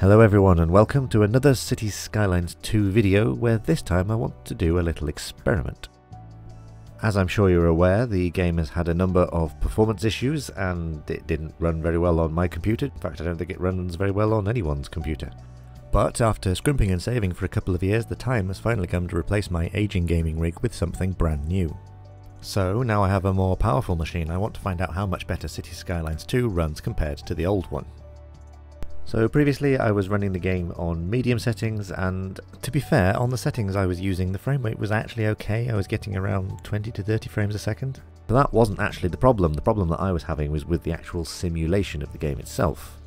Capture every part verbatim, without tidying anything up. Hello everyone and welcome to another Cities Skylines two video, where this time I want to do a little experiment. As I'm sure you're aware, the game has had a number of performance issues and it didn't run very well on my computer. In fact, I don't think it runs very well on anyone's computer. But after scrimping and saving for a couple of years, the time has finally come to replace my aging gaming rig with something brand new. So now I have a more powerful machine. I want to find out how much better Cities Skylines two runs compared to the old one. So previously I was running the game on medium settings, and to be fair, on the settings I was using, the frame rate was actually okay. I was getting around twenty to thirty frames a second. But that wasn't actually the problem. The problem that I was having was with the actual simulation of the game itself.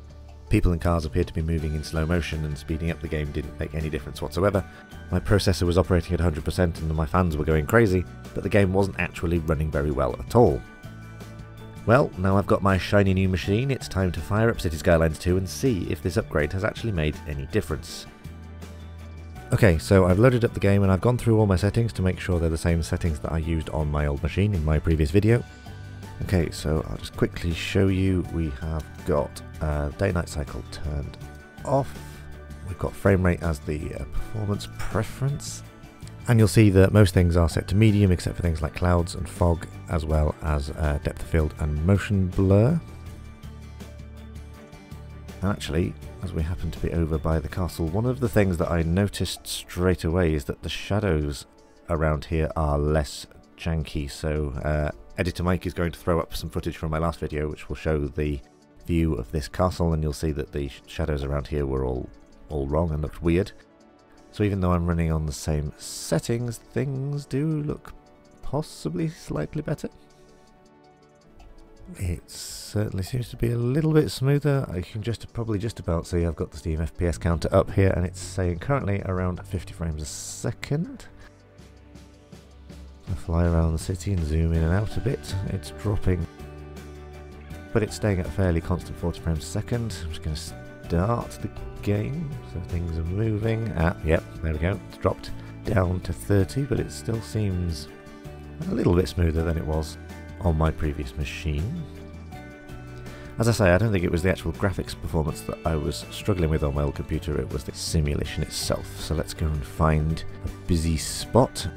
People and cars appeared to be moving in slow motion, and speeding up the game didn't make any difference whatsoever. My processor was operating at one hundred percent and my fans were going crazy, but the game wasn't actually running very well at all. Well, now I've got my shiny new machine, it's time to fire up Cities Skylines two and see if this upgrade has actually made any difference. Okay, so I've loaded up the game and I've gone through all my settings to make sure they're the same settings that I used on my old machine in my previous video. Okay, so I'll just quickly show you, we have got uh, day-night cycle turned off, we've got frame rate as the uh, performance preference, and you'll see that most things are set to medium except for things like clouds and fog, as well as uh, depth of field and motion blur. And actually, as we happen to be over by the castle, one of the things that I noticed straight away is that the shadows around here are less janky. So uh, Editor Mike is going to throw up some footage from my last video which will show the view of this castle, and you'll see that the sh shadows around here were all, all wrong and looked weird. So even though I'm running on the same settings, things do look possibly slightly better. It certainly seems to be a little bit smoother. I can just probably just about see I've got the Steam F P S counter up here and it's saying currently around fifty frames a second. I fly around the city and zoom in and out a bit. It's dropping, but it's staying at a fairly constant forty frames a second. I'm just going to start the game, so things are moving. Ah, yep, there we go. It's dropped down to thirty, but it still seems a little bit smoother than it was on my previous machine. As I say, I don't think it was the actual graphics performance that I was struggling with on my old computer, it was the simulation itself. So let's go and find a busy spot.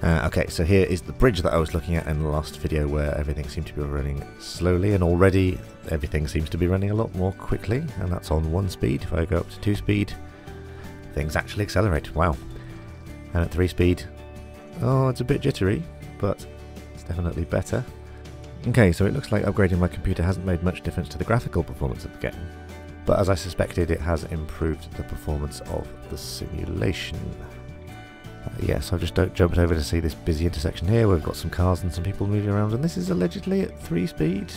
Uh, okay, so here is the bridge that I was looking at in the last video, where everything seemed to be running slowly, and already everything seems to be running a lot more quickly, and that's on one speed. If I go up to two speed, things actually accelerate. Wow. And at three speed, oh, it's a bit jittery, but it's definitely better. Okay, so it looks like upgrading my computer hasn't made much difference to the graphical performance of the game, but as I suspected, it has improved the performance of the simulation. Uh, yes, I've just jumped over to see this busy intersection here where we've got some cars and some people moving around, and this is allegedly at three speed,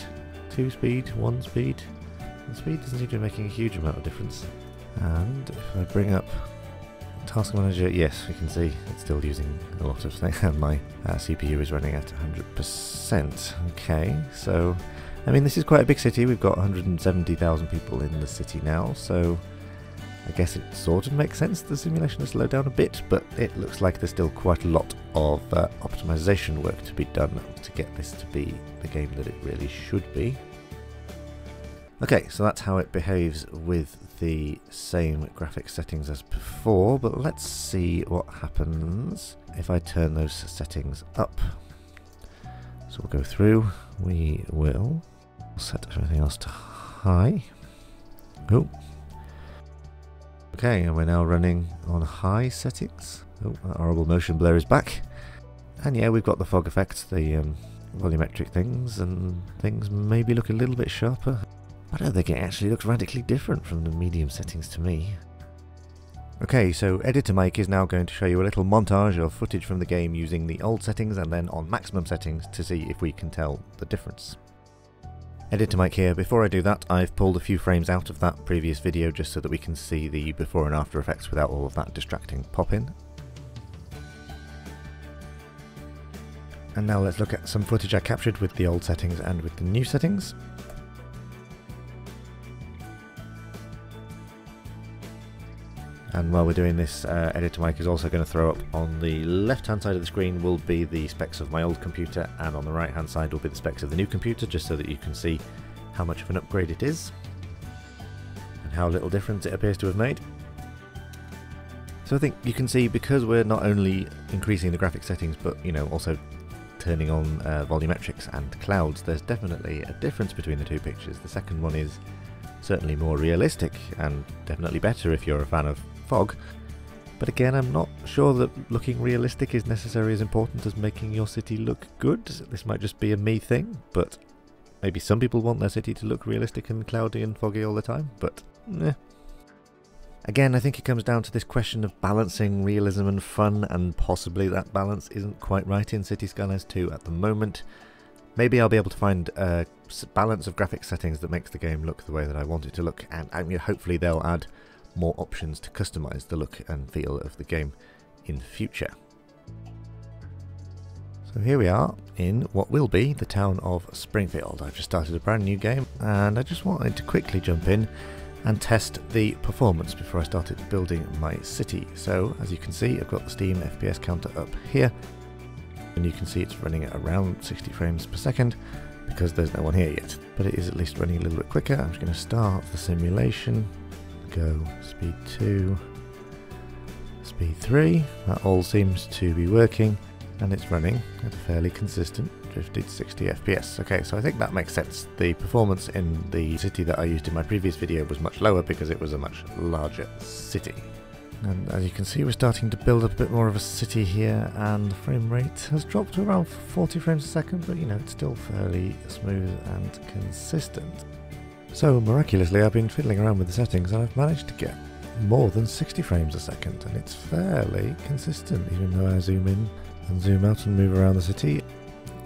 two speed, one speed. The speed doesn't seem to be making a huge amount of difference. And if I bring up Task Manager, yes, you can see it's still using a lot of things, and my uh, C P U is running at one hundred percent. Okay, so, I mean, this is quite a big city. We've got one hundred seventy thousand people in the city now, so I guess it sort of makes sense the simulation has slowed down a bit, but it looks like there's still quite a lot of uh, optimization work to be done to get this to be the game that it really should be. Okay, so that's how it behaves with the same graphic settings as before, but let's see what happens if I turn those settings up. So we'll go through, we will set everything else to high. Oh. Okay, and we're now running on high settings. Oh, that horrible motion blur is back. And yeah, we've got the fog effects, the um, volumetric things, and things maybe look a little bit sharper. I don't think it actually looks radically different from the medium settings to me. Okay, so Editor Mike is now going to show you a little montage of footage from the game using the old settings and then on maximum settings to see if we can tell the difference. Editor Mike here. Before I do that, I've pulled a few frames out of that previous video just so that we can see the before and after effects without all of that distracting pop-in. And now let's look at some footage I captured with the old settings and with the new settings. And while we're doing this, uh, Editor Mike is also going to throw up on the left-hand side of the screen will be the specs of my old computer, and on the right-hand side will be the specs of the new computer, just so that you can see how much of an upgrade it is. and how little difference it appears to have made. So I think you can see, because we're not only increasing the graphic settings, but you know, also turning on uh, volumetrics and clouds, there's definitely a difference between the two pictures. The second one is certainly more realistic and definitely better if you're a fan of fog. But again, I'm not sure that looking realistic is necessarily as important as making your city look good. This might just be a me thing, but maybe some people want their city to look realistic and cloudy and foggy all the time, but eh. Again, I think it comes down to this question of balancing realism and fun, and possibly that balance isn't quite right in Cities: Skylines two at the moment. Maybe I'll be able to find a balance of graphic settings that makes the game look the way that I want it to look, and I mean, hopefully they'll add more options to customise the look and feel of the game in the future. So here we are in what will be the town of Springfield. I've just started a brand new game, and I just wanted to quickly jump in and test the performance before I started building my city. So as you can see, I've got the Steam F P S counter up here, and you can see it's running at around sixty frames per second because there's no one here yet, but it is at least running a little bit quicker. I'm just going to start the simulation. Go speed two, speed three, that all seems to be working, and it's running at a fairly consistent fifty to sixty F P S. Okay, so I think that makes sense. The performance in the city that I used in my previous video was much lower because it was a much larger city. And as you can see, we're starting to build up a bit more of a city here, and the frame rate has dropped to around forty frames a second, but you know, it's still fairly smooth and consistent. So miraculously, I've been fiddling around with the settings and I've managed to get more than sixty frames a second, and it's fairly consistent even though I zoom in and zoom out and move around the city.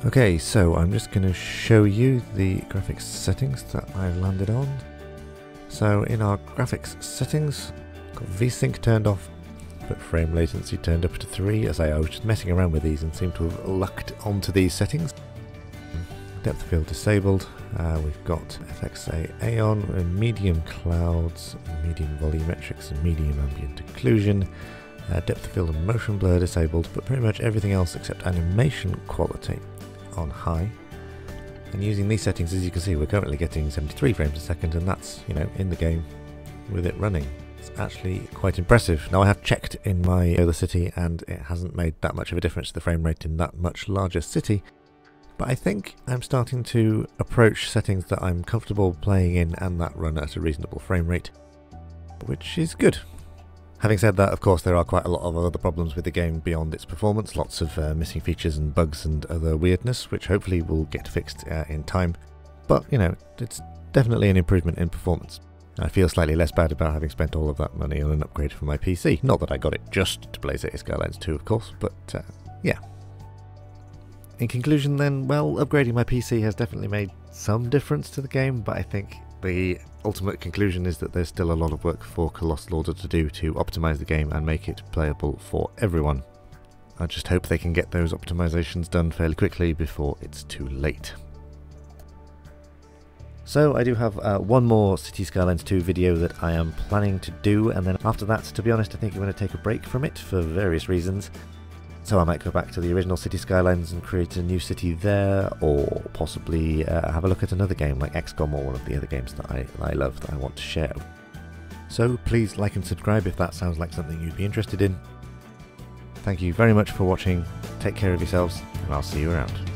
Okay, so I'm just going to show you the graphics settings that I've landed on. So in our graphics settings, got VSync turned off, but frame latency turned up to three. As I, I was just messing around with these and seem to have lucked onto these settings. Depth of field disabled, uh, we've got F X A A on, medium clouds, medium volumetrics and medium ambient occlusion, uh, depth of field and motion blur disabled, but pretty much everything else except animation quality on high. And using these settings, as you can see, we're currently getting seventy-three frames a second, and that's, you know, in the game with it running. It's actually quite impressive. Now I have checked in my other city and it hasn't made that much of a difference to the frame rate in that much larger city. But I think I'm starting to approach settings that I'm comfortable playing in and that run at a reasonable frame rate, which is good. Having said that, of course, there are quite a lot of other problems with the game beyond its performance, lots of uh, missing features and bugs and other weirdness, which hopefully will get fixed uh, in time. But, you know, it's definitely an improvement in performance. I feel slightly less bad about having spent all of that money on an upgrade for my P C. Not that I got it just to play Cities: Skylines two, of course, but uh, yeah. In conclusion then, well, upgrading my P C has definitely made some difference to the game, but I think the ultimate conclusion is that there's still a lot of work for Colossal Order to do to optimise the game and make it playable for everyone. I just hope they can get those optimisations done fairly quickly before it's too late. So I do have uh, one more Cities: Skylines two video that I am planning to do, and then after that, to be honest, I think I'm going to take a break from it for various reasons. So I might go back to the original Cities: Skylines and create a new city there, or possibly uh, have a look at another game like X COM or one of the other games that I, I love that I want to share. So please like and subscribe if that sounds like something you'd be interested in. Thank you very much for watching, take care of yourselves, and I'll see you around.